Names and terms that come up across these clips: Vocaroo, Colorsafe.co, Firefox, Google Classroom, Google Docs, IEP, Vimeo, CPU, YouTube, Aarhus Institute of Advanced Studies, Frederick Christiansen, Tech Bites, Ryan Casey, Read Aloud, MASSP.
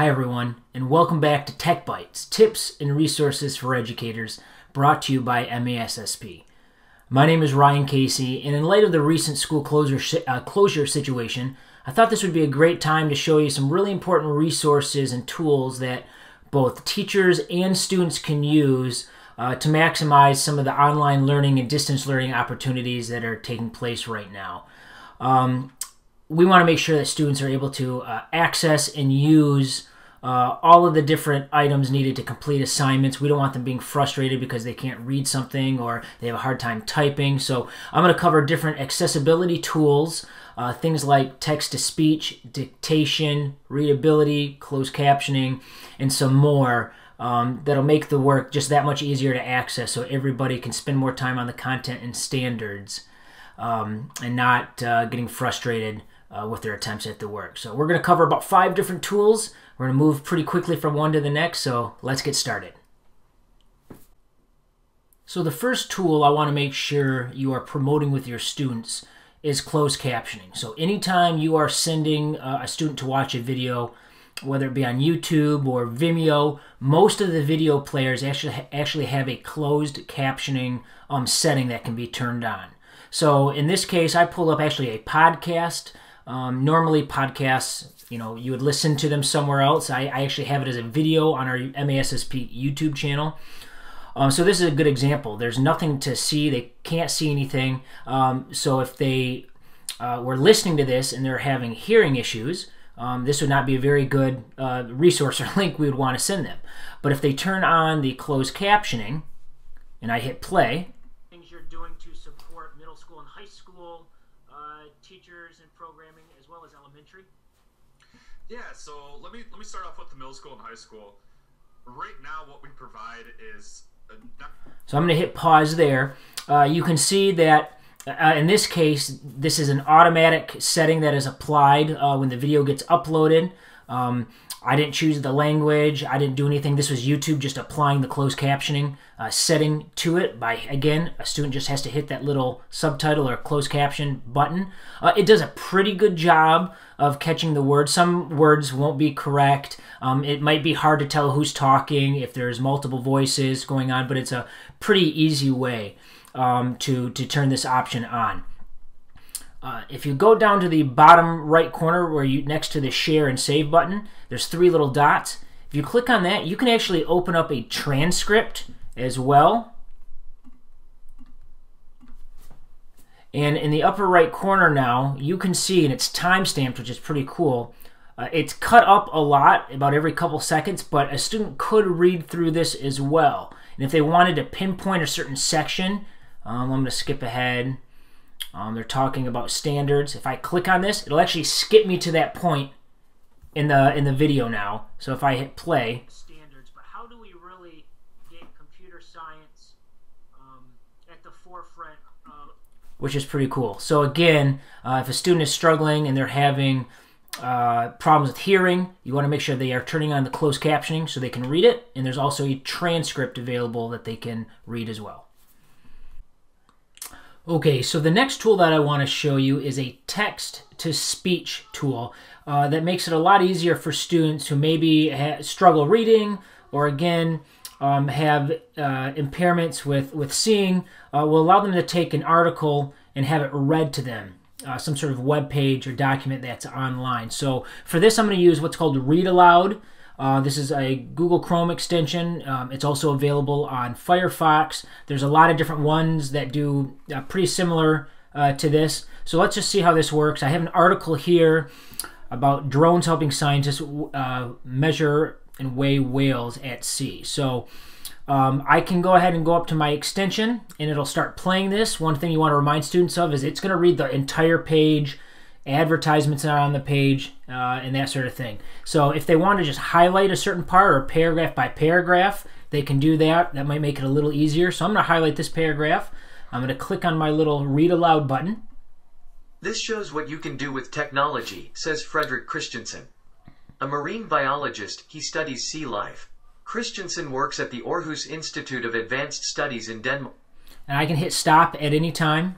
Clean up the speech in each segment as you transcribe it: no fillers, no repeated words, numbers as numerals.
Hi everyone, and welcome back to Tech Bites, tips and resources for educators, brought to you by MASSP. My name is Ryan Casey, and in light of the recent school closure situation, I thought this would be a great time to show you some really important resources and tools that both teachers and students can use to maximize some of the online learning and distance learning opportunities that are taking place right now. We want to make sure that students are able to access and use all of the different items needed to complete assignments. We don't want them being frustrated because they can't read something or they have a hard time typing. So I'm going to cover different accessibility tools, things like text-to-speech, dictation, readability, closed captioning, and some more that'll make the work just that much easier to access so everybody can spend more time on the content and standards and not getting frustrated with their attempts at the work. So we're going to cover about 5 different tools. We're going to move pretty quickly from one to the next, so let's get started. So the first tool I want to make sure you are promoting with your students is closed captioning. So anytime you are sending a student to watch a video, whether it be on YouTube or Vimeo, most of the video players actually have a closed captioning setting that can be turned on. So in this case, I pull up actually a podcast. Normally podcasts, you would listen to them somewhere else. I actually have it as a video on our MASSP YouTube channel. So this is a good example. There's nothing to see. They can't see anything. So if they were listening to this and they're having hearing issues, this would not be a very good resource or link we would want to send them. But if they turn on the closed captioning and I hit play, things you're doing to support middle school and high school teachers and programming as well as elementary? Yeah, so let me start off with the middle school and high school. Right now what we provide is... So I'm going to hit pause there. You can see that in this case, this is an automatic setting that is applied when the video gets uploaded. I didn't choose the language. I didn't do anything. This was YouTube just applying the closed captioning setting to it. Again, a student just has to hit that little subtitle or closed caption button. It does a pretty good job of catching the words. Some words won't be correct. It might be hard to tell who's talking if there's multiple voices going on, but it's a pretty easy way to turn this option on. If you go down to the bottom right corner where next to the share and save button, there's 3 little dots. If you click on that, you can actually open up a transcript as well. And in the upper right corner now, you can see, and it's time-stamped, which is pretty cool. It's cut up a lot, about every couple seconds, but a student could read through this as well. And if they wanted to pinpoint a certain section, I'm going to skip ahead. They're talking about standards. If I click on this, it'll actually skip me to that point in the video now. So if I hit play, standards. But how do we really get computer science at the forefront? Which is pretty cool. So again, if a student is struggling and they're having problems with hearing, you want to make sure they are turning on the closed captioning so they can read it. And there's also a transcript available that they can read as well. Okay, so the next tool that I want to show you is a text-to-speech tool that makes it a lot easier for students who maybe struggle reading or, again, have impairments with seeing. Will allow them to take an article and have it read to them, some sort of web page or document that's online. So for this, I'm going to use what's called Read Aloud. This is a Google Chrome extension. It's also available on Firefox. There's a lot of different ones that do pretty similar to this. So let's just see how this works. I have an article here about drones helping scientists measure and weigh whales at sea. So I can go ahead and go up to my extension and it'll start playing this. One thing you want to remind students of is it's going to read the entire page. Advertisements are on the page and that sort of thing. So if they want to just highlight a certain part or paragraph by paragraph, they can do that. That might make it a little easier. So I'm going to highlight this paragraph. I'm going to click on my little Read Aloud button. This shows what you can do with technology, says Frederick Christiansen. A marine biologist, he studies sea life. Christiansen works at the Aarhus Institute of Advanced Studies in Denmark. And I can hit stop at any time.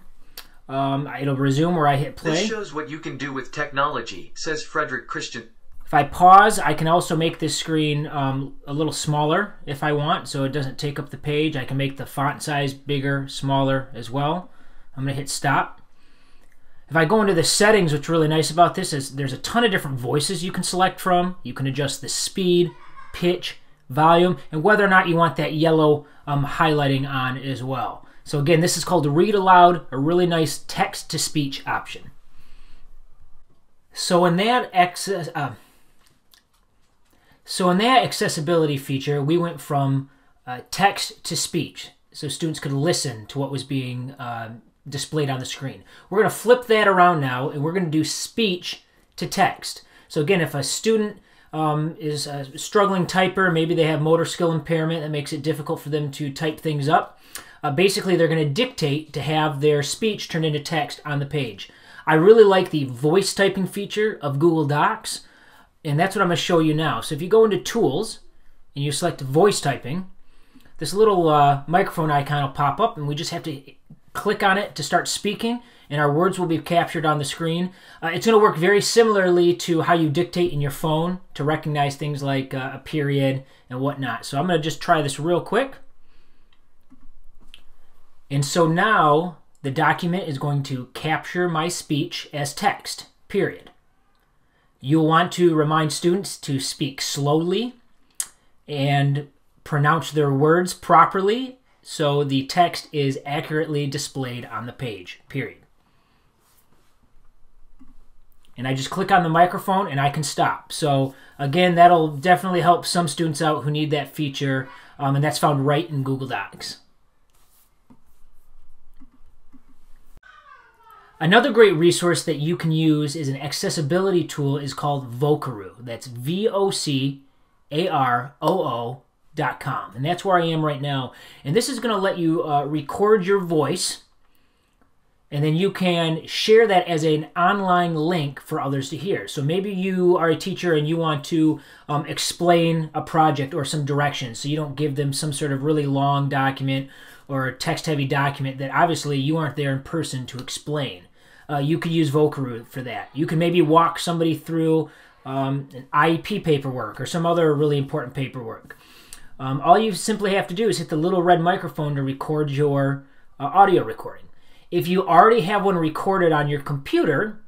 It'll resume where I hit play. This shows what you can do with technology, says Frederick Christiansen. If I pause, I can also make this screen a little smaller if I want, so it doesn't take up the page. I can make the font size bigger, smaller as well. I'm going to hit stop. If I go into the settings, what's really nice about this is there's a ton of different voices you can select from. You can adjust the speed, pitch, volume, and whether or not you want that yellow highlighting on as well. So again, this is called Read Aloud, a really nice text-to-speech option. So in that accessibility feature, we went from text to speech, so students could listen to what was being displayed on the screen. We're going to flip that around now, and we're going to do speech to text. So again, if a student is a struggling typer, maybe they have motor skill impairment that makes it difficult for them to type things up, basically they're going to dictate to have their speech turned into text on the page. I really like the voice typing feature of Google Docs, and that's what I'm going to show you now. So if you go into Tools and you select Voice Typing, this little microphone icon will pop up, and we just have to click on it to start speaking, and our words will be captured on the screen. It's going to work very similarly to how you dictate in your phone to recognize things like a period and whatnot. So I'm going to just try this real quick. And so now the document is going to capture my speech as text, period. You'll want to remind students to speak slowly and pronounce their words properly so the text is accurately displayed on the page, period. And I just click on the microphone and I can stop. So again, that'll definitely help some students out who need that feature, and that's found right in Google Docs. Another great resource that you can use as an accessibility tool is called Vocaroo. That's vocaroo.com, and that's where I am right now. And this is going to let you record your voice, and then you can share that as an online link for others to hear. So maybe you are a teacher and you want to explain a project or some directions, so you don't give them some sort of really long document or a text-heavy document that obviously you aren't there in person to explain. You could use Vocaroo for that. You can maybe walk somebody through an IEP paperwork or some other really important paperwork. All you simply have to do is hit the little red microphone to record your audio recording. If you already have one recorded on your computer,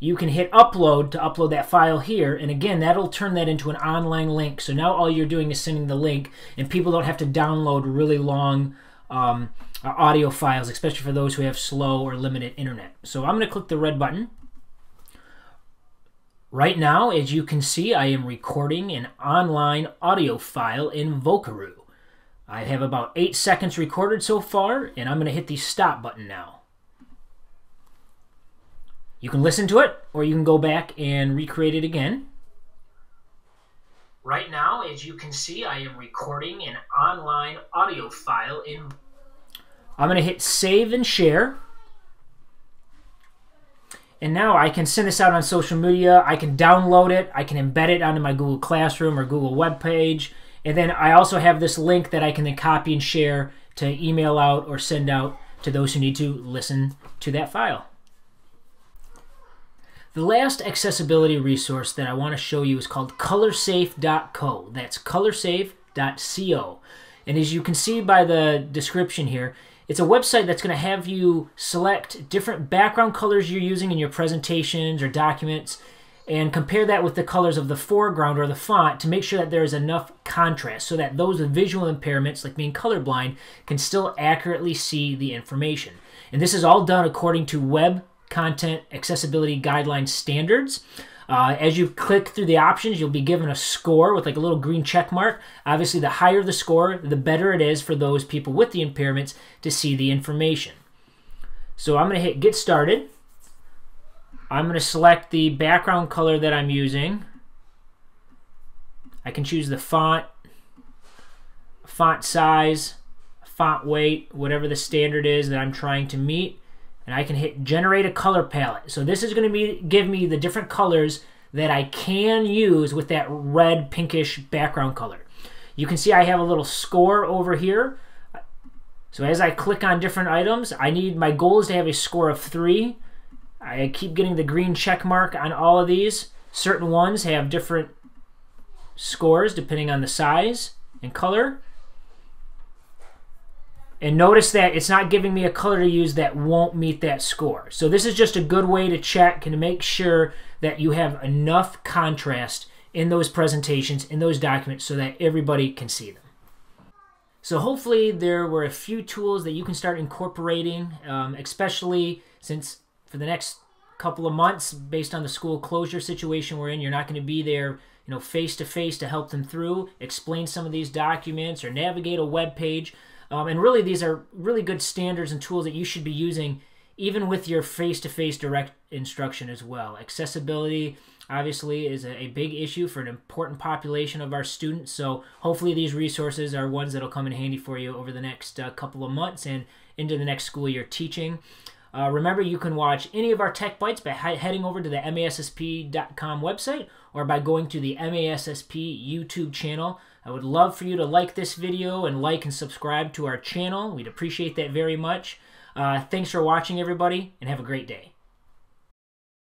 you can hit upload to upload that file here, and again, that'll turn that into an online link. So now all you're doing is sending the link, and people don't have to download really long audio files, especially for those who have slow or limited internet. So I'm going to click the red button. Right now, as you can see, I am recording an online audio file in Vocaroo. I have about 8 seconds recorded so far, and I'm going to hit the stop button now. You can listen to it, or you can go back and recreate it again. Right now, as you can see, I am recording an online audio file in... I'm going to hit save and share. And now I can send this out on social media. I can download it. I can embed it onto my Google Classroom or Google webpage. And then I also have this link that I can then copy and share to email out or send out to those who need to listen to that file. The last accessibility resource that I want to show you is called Colorsafe.co. That's Colorsafe.co. And as you can see by the description here, it's a website that's going to have you select different background colors you're using in your presentations or documents and compare that with the colors of the foreground or the font to make sure that there is enough contrast so that those with visual impairments, like being colorblind, can still accurately see the information. And this is all done according to web content accessibility guideline standards. As you click through the options, you'll be given a score with like a little green check mark. Obviously, the higher the score, the better it is for those people with the impairments to see the information. So I'm going to hit get started. I'm going to select the background color that I'm using. I can choose the font size, font weight, whatever the standard is that I'm trying to meet. And I can hit generate a color palette. So this is going to give me the different colors that I can use with that red pinkish background color. You can see I have a little score over here. So as I click on different items, my goal is to have a score of 3. I keep getting the green check mark on all of these. Certain ones have different scores depending on the size and color. And notice that it's not giving me a color to use that won't meet that score. So this is just a good way to check and to make sure that you have enough contrast in those presentations, in those documents, so that everybody can see them. So hopefully there were a few tools that you can start incorporating, especially since for the next couple of months, based on the school closure situation we're in, you're not going to be there, you know, face to face to help them through, explain some of these documents, or navigate a web page. And really, these are really good standards and tools that you should be using even with your face-to-face direct instruction as well. Accessibility, obviously, is a big issue for an important population of our students, so hopefully these resources are ones that will come in handy for you over the next couple of months and into the next school year teaching. Remember, you can watch any of our Tech Bites by heading over to the MASSP.com website or by going to the MASSP YouTube channel. I would love for you to like this video and like and subscribe to our channel. We'd appreciate that very much. Thanks for watching, everybody, and have a great day.